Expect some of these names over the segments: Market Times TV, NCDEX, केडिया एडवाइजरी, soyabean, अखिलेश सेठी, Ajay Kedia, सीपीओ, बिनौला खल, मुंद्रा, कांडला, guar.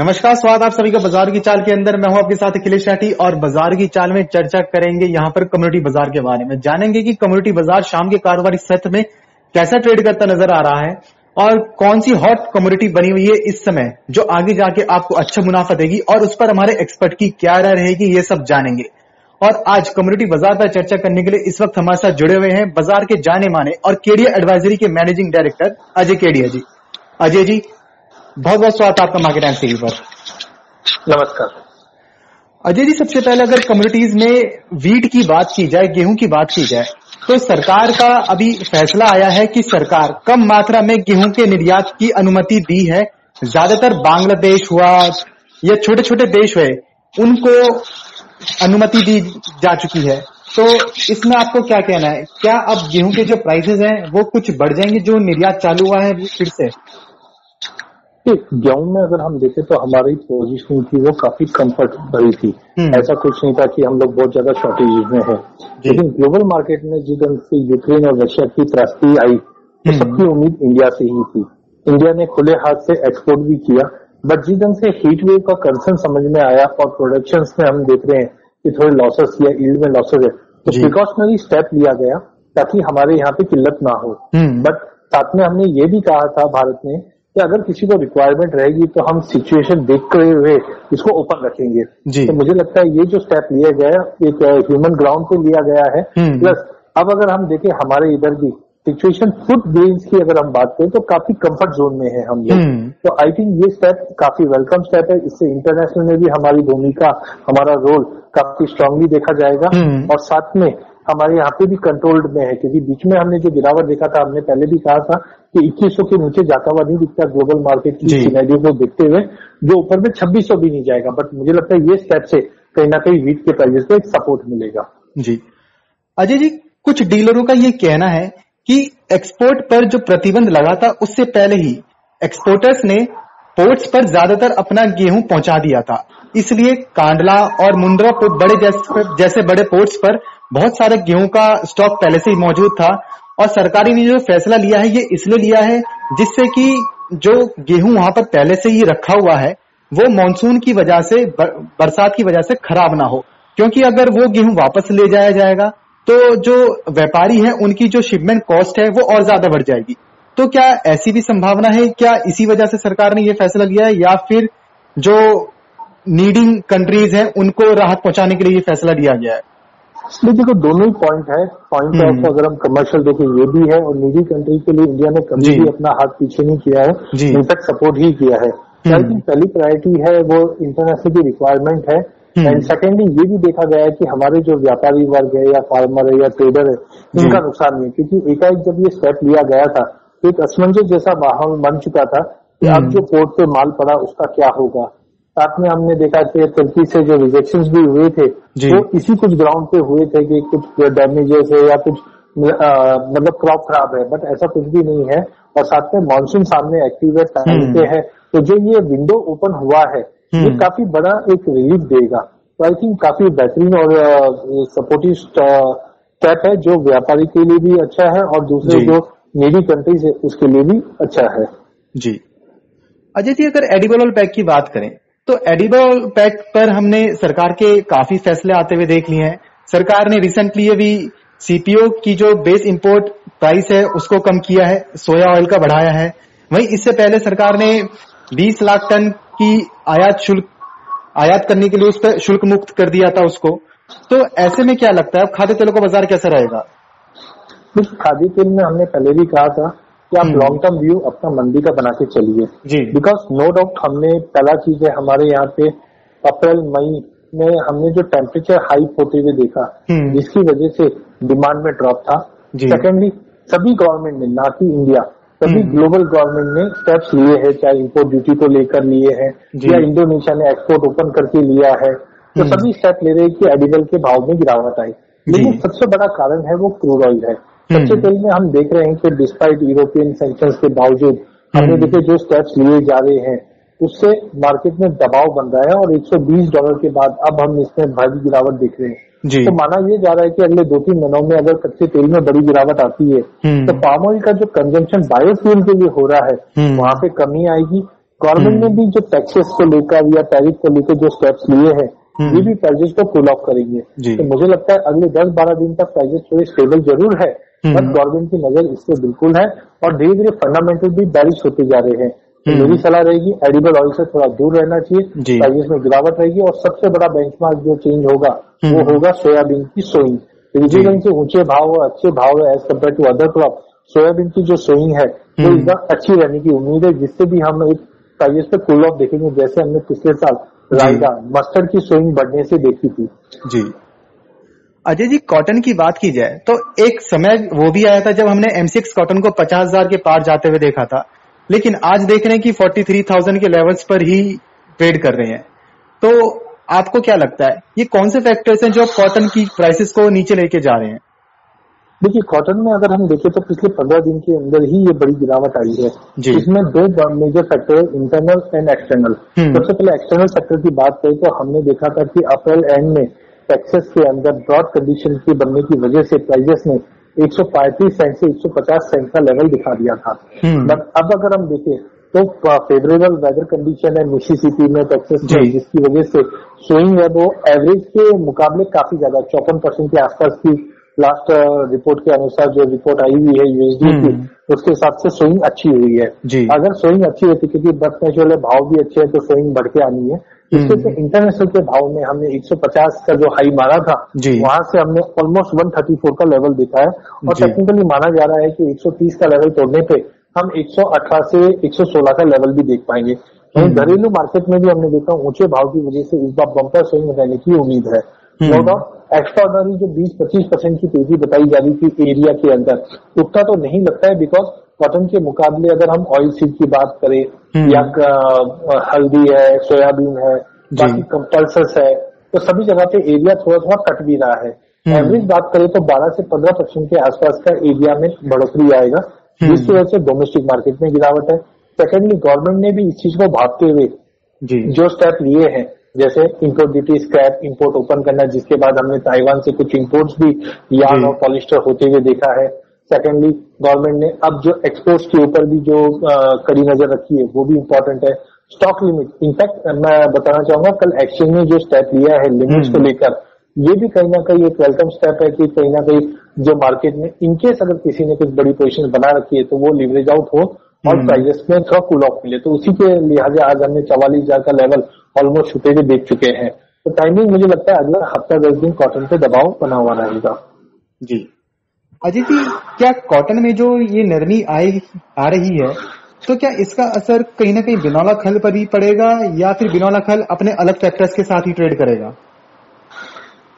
नमस्कार, स्वागत आप सभी का बाजार की चाल के अंदर। मैं हूं आपके साथ अखिलेश सेठी और बाजार की चाल में चर्चा करेंगे यहां पर कम्युनिटी बाजार के बारे में। जानेंगे कि कम्युनिटी बाजार शाम के कारोबारी सत्र में कैसा ट्रेड करता नजर आ रहा है और कौन सी हॉट कम्युनिटी बनी हुई है इस समय जो आगे जाके आपको अच्छा मुनाफा देगी और उस पर हमारे एक्सपर्ट की क्या राय रहेगी, ये सब जानेंगे। और आज कम्युनिटी बाजार पर चर्चा करने के लिए इस वक्त हमारे साथ जुड़े हुए हैं बाजार के जाने माने और केडिया एडवाइजरी के मैनेजिंग डायरेक्टर अजय केडिया जी। अजय जी, बहुत बहुत स्वागत आपका मार्केट टाइम टीवी पर। नमस्कार अजय जी, सबसे पहले अगर कम्युनिटीज में वीट की बात की जाए, गेहूं की बात की जाए, तो सरकार का अभी फैसला आया है कि सरकार कम मात्रा में गेहूं के निर्यात की अनुमति दी है। ज्यादातर बांग्लादेश हुआ या छोटे छोटे देश हुए, उनको अनुमति दी जा चुकी है। तो इसमें आपको क्या कहना है, क्या अब गेहूं के जो प्राइसेस हैं वो कुछ बढ़ जाएंगे जो निर्यात चालू हुआ है फिर से? गेहूं में अगर हम देखें तो हमारी पोजीशनिंग थी वो काफी कंफर्ट भरी थी, ऐसा कुछ नहीं था कि हम लोग बहुत ज्यादा शॉर्टेज में है। लेकिन ग्लोबल मार्केट में जिस ढंग से यूक्रेन और रशिया की त्रासदी आई तो सबकी उम्मीद इंडिया से ही थी। इंडिया ने खुले हाथ से एक्सपोर्ट भी किया, बट जिस ढंग से हीट वेव का कंसर्न समझ में आया और प्रोडक्शन में हम देख रहे हैं कि थोड़े लॉसेस या यील्ड में लॉसेस है, तो प्रिकॉशनरी स्टेप लिया गया ताकि हमारे यहाँ पे किल्लत ना हो। बट साथ में हमने ये भी कहा था भारत ने कि अगर किसी को रिक्वायरमेंट रहेगी तो हम सिचुएशन देखते हुए इसको ओपन रखेंगे। तो मुझे लगता है ये जो स्टेप लिया गया एक ह्यूमन ग्राउंड पे लिया गया है। प्लस अब अगर हम देखें हमारे इधर भी सिचुएशन फूड ग्रेन्स की अगर हम बात करें तो काफी कंफर्ट जोन में है हम लोग। तो आई थिंक ये स्टेप काफी वेलकम स्टेप है, इससे इंटरनेशनल में भी हमारी भूमिका, हमारा रोल काफी स्ट्रांगली देखा जाएगा। और साथ में हमारे यहाँ पे भी कंट्रोल्ड में है, क्योंकि बीच में हमने जो गिरावट देखा था, हमने पहले भी कहा था कि 2100 के नीचे जाता हुआ नहीं दिखता ग्लोबल मार्केट की सिनेरियो को देखते हुए, जो ऊपर में 2600 भी नहीं जाएगा। बट मुझे लगता है ये स्टेप से कहीं ना कहीं वीट के प्राइसेस पे एक सपोर्ट मिलेगा। जी अजय जी, कुछ डीलरों का ये कहना है कि एक्सपोर्ट पर जो प्रतिबंध लगा था उससे पहले ही एक्सपोर्टर्स ने पोर्ट्स पर ज्यादातर अपना गेहूं पहुंचा दिया था, इसलिए कांडला और मुंद्रा बड़े जैसे बड़े पोर्ट्स पर बहुत सारे गेहूं का स्टॉक पहले से ही मौजूद था। और सरकारी ने जो फैसला लिया है ये इसलिए लिया है जिससे कि जो गेहूं वहां पर पहले से ही रखा हुआ है वो मानसून की वजह से, बरसात की वजह से खराब ना हो, क्योंकि अगर वो गेहूं वापस ले जाया जाएगा तो जो व्यापारी है उनकी जो शिपमेंट कॉस्ट है वो और ज्यादा बढ़ जाएगी। तो क्या ऐसी भी संभावना है, क्या इसी वजह से सरकार ने ये फैसला लिया है या फिर जो नीडिंग कंट्रीज हैं उनको राहत पहुंचाने के लिए ये फैसला लिया गया है? इसलिए देखो दोनों ही पॉइंट है। पॉइंट ऑफ अगर हम कमर्शियल देखें ये भी है, और नीडी कंट्रीज के लिए इंडिया ने कभी भी अपना हाथ पीछे नहीं किया है, इनफैक्ट सपोर्ट ही किया है। लेकिन पहली प्रायोरिटी है वो इंटरनेशनल की रिक्वायरमेंट है। एंड सेकेंडली ये भी देखा गया है कि हमारे जो व्यापारी वर्ग है या फार्मर है या ट्रेडर है, इनका नुकसान नहीं है, क्योंकि एकाएक जब ये स्टेप लिया गया था तो एक असमंजस जैसा माहौल बन चुका था कि अब जो पोर्ट पे माल पड़ा उसका क्या होगा। साथ में हमने देखा कि तुर्की से जो रिजेक्शंस भी हुए थे वो तो इसी कुछ ग्राउंड पे हुए थे कि कुछ डैमेजेस है या कुछ मतलब क्रॉप खराब है, बट ऐसा कुछ भी नहीं है। और साथ में मानसून सामने एक्टिव है, तो जो ये विंडो ओपन हुआ है ये काफी बड़ा एक रिलीफ देगा। तो आई थिंक काफी बेहतरीन और सपोर्टिव स्टेप है जो व्यापारी के लिए भी अच्छा है और दूसरे जो मेरी कंट्रीज है उसके लिए भी अच्छा है। जी अजय जी, अगर एडिबल ऑयल पैक की बात करें तो एडिबल ऑयल पैक पर हमने सरकार के काफी फैसले आते हुए देख लिए हैं। सरकार ने रिसेंटली अभी सीपीओ की जो बेस इंपोर्ट प्राइस है उसको कम किया है, सोया ऑयल का बढ़ाया है। वहीं इससे पहले सरकार ने 20 लाख टन की आयात करने के लिए उस पर शुल्क मुक्त कर दिया था उसको। तो ऐसे में क्या लगता है अब खाद्य तेलों का बाजार कैसा रहेगा? खाद्य तेल में हमने पहले भी कहा था कि आप लॉन्ग टर्म व्यू अपना मंदी का बना के चलिए, बिकॉज नो डाउट हमने पहला चीज है हमारे यहाँ पे अप्रैल मई में हमने जो टेम्परेचर हाई होते हुए देखा जिसकी वजह से डिमांड में ड्रॉप था। सेकेंडली सभी गवर्नमेंट ने, ना कि इंडिया, सभी ग्लोबल गवर्नमेंट ने स्टेप्स लिए हैं, चाहे इम्पोर्ट ड्यूटी को लेकर लिए हैं या इंडोनेशिया ने एक्सपोर्ट ओपन करके लिया है, तो सभी स्टेप ले रहे कि एडिबल के भाव में गिरावट आई। लेकिन सबसे बड़ा कारण है वो क्रूड ऑयल है। सबसे पहले में हम देख रहे हैं कि डिस्पाइट यूरोपियन सैंक्शंस के बावजूद हमने देखे जो स्टेप्स लिए जा रहे हैं उससे मार्केट में दबाव बन रहा है और $120 के बाद अब हम इसमें भारी गिरावट देख रहे हैं। तो माना ये जा रहा है कि अगले 2-3 महीनों में अगर कच्चे तेल में बड़ी गिरावट आती है तो पाम ऑयल का जो कंजम्पशन बायोफ्यूल के लिए हो रहा है वहां पे कमी आएगी। गवर्नमेंट ने भी जो टैक्सेस को लेकर या टैरिफ को लेकर जो स्टेप्स लिए हैं ये भी प्राइजेस को पुल ऑफ करेंगे। तो मुझे लगता है अगले 10-12 दिन तक प्राइजेस थोड़ी स्टेबल जरूर है, बट गवर्नमेंट की नजर इस पर बिल्कुल है और धीरे धीरे फंडामेंटल भी बैरिश होते जा रहे हैं। तो मेरी सलाह रहेगी एडिबल ऑयल से थोड़ा दूर रहना चाहिए, प्राइजेस में गिरावट रहेगी। और सबसे बड़ा बेंचमार्क जो चेंज होगा वो होगा सोयाबीन की सोइंग। रिजर्व के ऊंचे भाव और अच्छे भाव है as compare to other crop. Soybean की जो सोइंग है वो इस बार अच्छी रहने की उम्मीद है, जिससे भी हम एक प्राइजेस पे पुल ऑफ देखेंगे, जैसे हमने पिछले साल रायदा मस्टर्ड की सोइंग बढ़ने से देखी थी। जी अजय जी, कॉटन की बात की जाए तो एक समय वो भी आया था जब हमने M6 कॉटन को 50,000 के पार जाते हुए देखा था, लेकिन आज देख रहे हैं कि 43,000 के लेवल्स पर ही ट्रेड कर रहे हैं। तो आपको क्या लगता है ये कौन से फैक्टर्स हैं जो कॉटन की प्राइसेस को नीचे लेके जा रहे हैं? देखिए कॉटन में अगर हम देखें तो पिछले 15 दिन के अंदर ही ये बड़ी गिरावट आई है। इसमें दो major factor, internal and external. सबसे पहले एक्सटर्नल फैक्टर की बात करें तो हमने देखा था कि अप्रैल एंड में टैक्सेस के अंदर ब्रॉड कंडीशन की बनने की वजह से प्राइजेस ने 135 सेंट से 150 सेंट का लेवल दिखा दिया था। बट अब अगर हम देखें तो फेवरेबल वेदर कंडीशन है मिसिसिपी में टैक्सेस में, जिसकी वजह से सोइंग है वो एवरेज के मुकाबले काफी ज्यादा 54% के आसपास की लास्ट रिपोर्ट के अनुसार जो रिपोर्ट आई हुई है यूएसडी की, उसके हिसाब से सोइंग अच्छी हुई है। अगर सोइंग अच्छी होती क्योंकि बर्फ नेचुरल है, भाव भी अच्छे हैं तो सोइंग बढ़ के आनी है। इससे इंटरनेशनल के भाव में हमने 150 का जो हाई मारा था वहां से हमने ऑलमोस्ट 134 का लेवल देखा है और टेक्निकली माना जा रहा है कि 130 का लेवल तोड़ने पे हम 118 से 116 का लेवल भी देख पाएंगे। घरेलू मार्केट में भी हमने देखा ऊंचे भाव की वजह से इस बार बम्पर स्विंग रहने की उम्मीद है। एक्स्ट्राऑर्डिनरी जो 20-25% की तेजी बताई जा रही थी एरिया के अंदर, उतना तो नहीं लगता है, बिकॉज कॉटन के मुकाबले अगर हम ऑयल सीड की बात करें या हल्दी है, सोयाबीन है, बाकी पल्सस है, तो सभी जगह पे एरिया थोड़ा थोड़ा कट भी रहा है। एवरेज बात करें तो 12 से 15% के आसपास का एरिया में बढ़ोतरी आएगा, जिसकी वजह से डोमेस्टिक मार्केट में गिरावट है। सेकेंडली, गवर्नमेंट ने भी इस चीज को भांपते हुए जो स्टेप लिए हैं, जैसे import duty scrap import open करना, जिसके बाद हमने ताइवान से कुछ इंपोर्ट्स भी यार्न और पॉलिस्टर होते हुए देखा है। सेकेंडली, गवर्नमेंट ने अब जो एक्सपोर्ट्स के ऊपर भी जो कड़ी नजर रखी है वो भी इम्पोर्टेंट है। स्टॉक लिमिट, इनफैक्ट मैं बताना चाहूंगा कल एक्सचेंज ने जो स्टेप लिया है लिमिट्स को लेकर, ये भी कहीं ना कहीं एक वेलकम स्टेप है कि कहीं ना कहीं जो मार्केट में इनकेस अगर किसी ने कुछ बड़ी पोजीशन बना रखी है तो वो लीवरेज आउट हो और प्राइजेस में थोड़ा कूल ऑफ मिले। तो उसी के लिहाजा आज हमने 44,000 का लेवल ऑलमोस्ट छूते हुए देख चुके हैं। तो टाइमिंग मुझे लगता है अगला हफ्ता 10 दिन कॉटन पे दबाव बना हुआ रहेगा। जी अजय जी, क्या कॉटन में जो ये नरमी आ रही है तो क्या इसका असर कहीं ना कहीं बिनौला खल पर ही पड़ेगा या फिर बिनौला खल अपने अलग फैक्टर्स के साथ ही ट्रेड करेगा?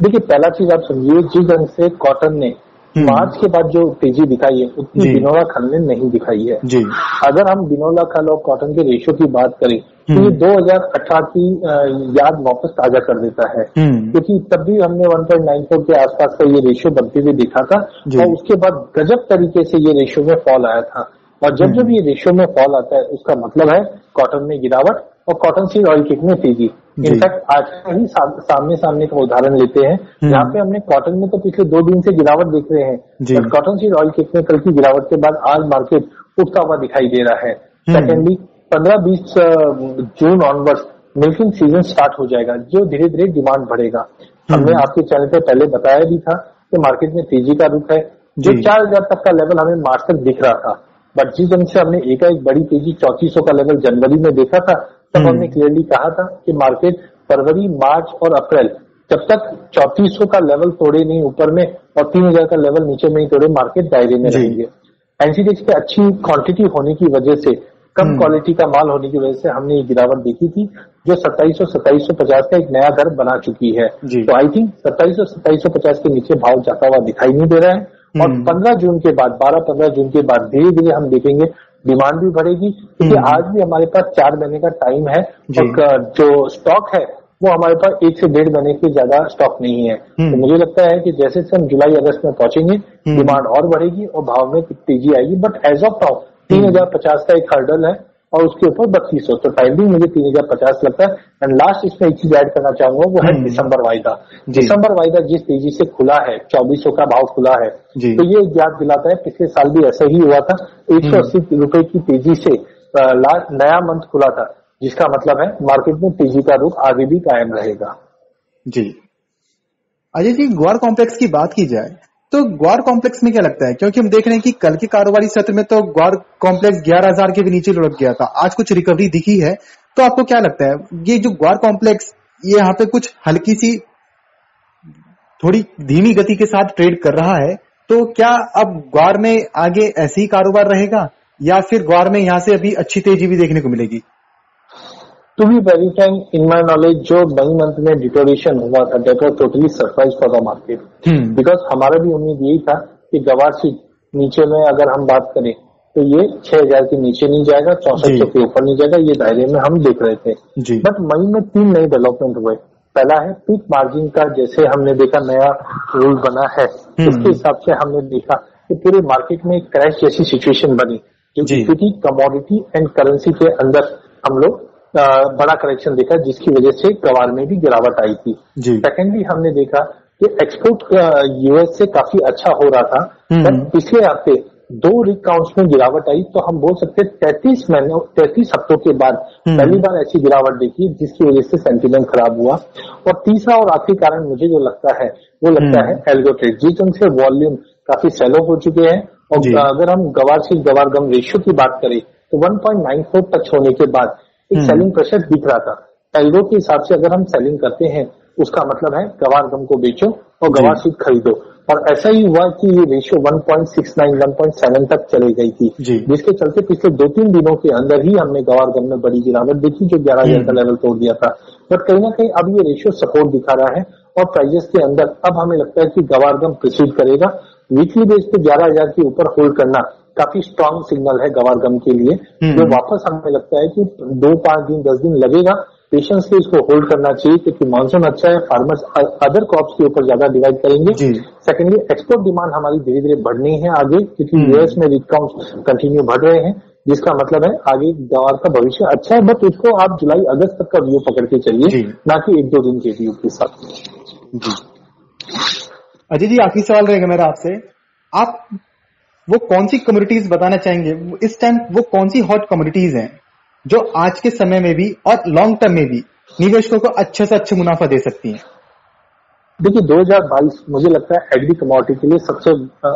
देखिए पहला चीज आप समझिए, जिस ढंग से कॉटन ने मार्च के बाद जो तेजी दिखाई है उतनी बिनौला खल ने नहीं दिखाई है। अगर हम बिनौला खल और कॉटन के रेशियो की बात करें तो ये 2018 की याद वापस ताजा कर देता है, क्योंकि तब भी हमने 1.94 के आसपास का ये रेशियो बनते हुए देखा था और उसके बाद गजब तरीके से ये रेशियो में फॉल आया था। और जब जब ये रेशियो में फॉल आता है उसका मतलब है कॉटन में गिरावट और कॉटन सीड ऑयल किट में तेजी। इनफैक्ट आज का ही सामने का उदाहरण लेते हैं, जहाँ पे हमने कॉटन में तो पिछले 2 दिन से गिरावट देख रहे हैं, कॉटन सीड ऑयल किट में कल की गिरावट के बाद आज मार्केट उठता हुआ दिखाई दे रहा है। Secondly, 15-20 June onwards milking season start हो जाएगा जो धीरे धीरे डिमांड बढ़ेगा। हमने आपके चैनल पे पहले बताया भी था कि मार्केट में तेजी का रुख है, जो 4,000 तक का लेवल हमें मार्च तक दिख रहा था, बट जिस ढंग से हमने एक बड़ी तेजी 3400 का लेवल जनवरी में देखा था, तब हमने क्लियरली कहा था कि मार्केट फरवरी, मार्च और अप्रैल जब तक 3400 का लेवल तोड़े नहीं ऊपर में और 3000 का लेवल नीचे में ही तोड़े, मार्केट दायरे में रहेंगे। एनसीडीएक्स पे अच्छी क्वांटिटी होने की वजह से, कम क्वालिटी का माल होने की वजह से हमने ये गिरावट देखी थी, जो 2750 का एक नया घर बना चुकी है। तो आई थिंक 2750 के नीचे भाव जाता हुआ दिखाई नहीं दे रहा है। और 15 जून के बाद, 12-15 जून के बाद धीरे धीरे हम देखेंगे डिमांड भी बढ़ेगी, क्योंकि आज भी हमारे पास 4 महीने का टाइम है और जो स्टॉक है वो हमारे पास 1 से 1.5 महीने से ज्यादा स्टॉक नहीं है। तो मुझे लगता है कि जैसे हम जुलाई अगस्त में पहुंचेंगे डिमांड और बढ़ेगी और भाव में तेजी आएगी। बट एज ऑफ नाउ 3050 का एक हर्डल है और उसके ऊपर 3200, तो टाइमिंग मुझे 3050 लगता है। एंड लास्ट इसमें एक चीज ऐड करना चाहूंगा, वो है दिसंबर वायदा। दिसंबर वायदा जिस तेजी से खुला है, 2400 का भाव खुला है, तो ये याद दिलाता है पिछले साल भी ऐसा ही हुआ था। 180 रुपए की तेजी से नया मंथ खुला था, जिसका मतलब है मार्केट में तेजी का रुख आगे भी कायम रहेगा। जी अजय जी, ग्वार कॉम्प्लेक्स की बात की जाए तो ग्वार कॉम्प्लेक्स में क्या लगता है, क्योंकि हम देख रहे हैं कि कल के कारोबारी सत्र में तो ग्वार कॉम्प्लेक्स 11,000 के भी नीचे लुढ़क गया था, आज कुछ रिकवरी दिखी है, तो आपको क्या लगता है ये जो ग्वार कॉम्प्लेक्स ये यहाँ पे कुछ हल्की सी थोड़ी धीमी गति के साथ ट्रेड कर रहा है, तो क्या अब ग्वार में आगे ऐसे ही कारोबार रहेगा या फिर ग्वार में यहाँ से अभी अच्छी तेजी भी देखने को मिलेगी? To be very frank, in my knowledge जो मई मंथ में डिटोरेशन हुआ था, that was totally surprise for the market, because हमारा भी उम्मीद यही था कि ग्वार से नीचे में अगर हम बात करें तो ये 6,000 के नीचे नहीं जाएगा, 6,400 के ऊपर नहीं जाएगा, ये दायरे में हम देख रहे थे। बट मई में 3 नए डेवलपमेंट हुए। पहला है पीक मार्जिन का, जैसे हमने देखा नया रूल बना है, उसके हिसाब से हमने देखा कि पूरे मार्केट में एक क्रैश जैसी सिचुएशन बनी, जो इक्विटी, कमोडिटी एंड करेंसी के अंदर हम लोग बड़ा करेक्शन देखा, जिसकी वजह से ग्वार में भी गिरावट आई थी। सेकेंडली हमने देखा कि एक्सपोर्ट यूएस से काफी अच्छा हो रहा था, पर पिछले हफ्ते 2 रिक काउंट्स में गिरावट आई, तो हम बोल सकते 33 हफ्तों के बाद पहली बार ऐसी गिरावट देखी, जिसकी वजह से सेंटिमेंट खराब हुआ। और तीसरा और आखिरी कारण मुझे जो लगता है वो लगता है एल्गो ट्रेड, जिस ढंग से वॉल्यूम काफी सेलो हो चुके हैं। और अगर हम गवार से गवार गम रेशियो की बात करें तो 1.94 टच होने के बाद एक सेलिंग प्रेशर दिख रहा था। एल्गो के हिसाब से अगर हम सेलिंग करते हैं, उसका मतलब है गवार गम को बेचो और गवार सीट खरीदो, और ऐसा ही हुआ कि ये रेशियो 1.69 1.7 तक चली गई थी, जिसके चलते पिछले 2-3 दिनों के अंदर ही हमने गवार गम में बड़ी गिरावट देखी, जो 11,000 का लेवल तोड़ दिया था। बट कहीं ना कहीं अब ये रेशियो सपोर्ट दिखा रहा है और प्राइजेस के अंदर अब हमें लगता है कि गवार गम प्रोसीड करेगा। वीकली बेस पे 11,000 के ऊपर होल्ड करना काफी स्ट्रांग सिग्नल है गवार गम के लिए, जो वापस हमें लगता है कि 2-5 दिन 10 दिन लगेगा, पेशेंस से इसको होल्ड करना चाहिए, क्योंकि मानसून अच्छा है, फार्मर्स अदर क्रॉप्स के ऊपर ज्यादा डिवाइड करेंगे। सेकेंडली, एक्सपोर्ट डिमांड हमारी धीरे धीरे बढ़नी है आगे, क्योंकि यूएस में रिक काउंट्स कंटिन्यू बढ़ रहे हैं, जिसका मतलब है आगे ग्वार का भविष्य अच्छा है। बट इसको आप जुलाई अगस्त तक का व्यू पकड़ के चलिए, ना कि 1-2 दिन के व्यू के साथ। अजय जी, आखिरी सवाल रहेगा मेरा आपसे, आप वो कौन सी कमोडिटीज बताना चाहेंगे इस टाइम, वो कौन सी हॉट कमोडिटीज हैं जो आज के समय में भी और लॉन्ग टर्म में भी निवेशकों को अच्छा से अच्छा मुनाफा दे सकती हैं? देखिए, 2022 मुझे लगता है एग्री कमोडिटी के लिए सबसे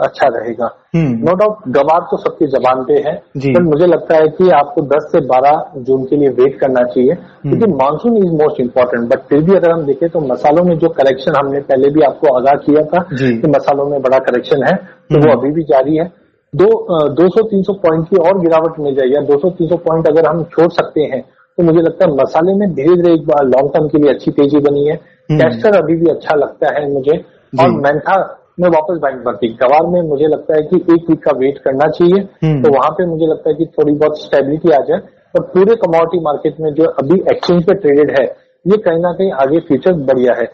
अच्छा रहेगा। नो डाउट गवार तो सबकी जबान पे है, पर मुझे लगता है कि आपको 10 से 12 जून के लिए वेट करना चाहिए, क्योंकि monsoon is most important. But फिर भी अगर हम देखें तो मसालों में जो करेक्शन हमने पहले भी आपको आगाह किया था कि मसालों में बड़ा करेक्शन है, तो वो अभी भी जारी है। 200-300 पॉइंट की और गिरावट मिल जाएगी, 200-300 पॉइंट अगर हम छोड़ सकते हैं तो मुझे लगता है मसाले में धीरे धीरे एक बार लॉन्ग टर्म के लिए अच्छी तेजी बनी है। कैस्टर अभी भी अच्छा लगता है मुझे, और मेंथा में वापस बाइंग बढ़ती। गवार में मुझे लगता है कि 1 वीक का वेट करना चाहिए, तो वहां पे मुझे लगता है कि थोड़ी बहुत स्टेबिलिटी आ जाए। और पूरे कमोडिटी मार्केट में जो अभी एक्सचेंज पे ट्रेडेड है, ये कहीं ना कहीं आगे फ्यूचर बढ़िया है।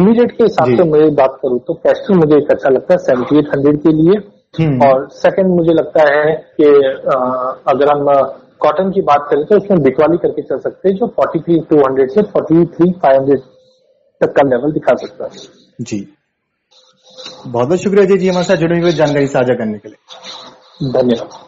इमीडिएट के हिसाब से मैं बात करूँ तो कैस्टर मुझे एक अच्छा लगता है 7800 के लिए। और सेकंड मुझे लगता है कि अगर हम कॉटन की बात करें तो उसमें बिकवाली करके चल सकते हैं, जो 43,200 से 43,500 तक का लेवल दिखा सकता है। जी, बहुत बहुत शुक्रिया अजय जी हमारे साथ जुड़े हुए, जानकारी साझा करने के लिए धन्यवाद।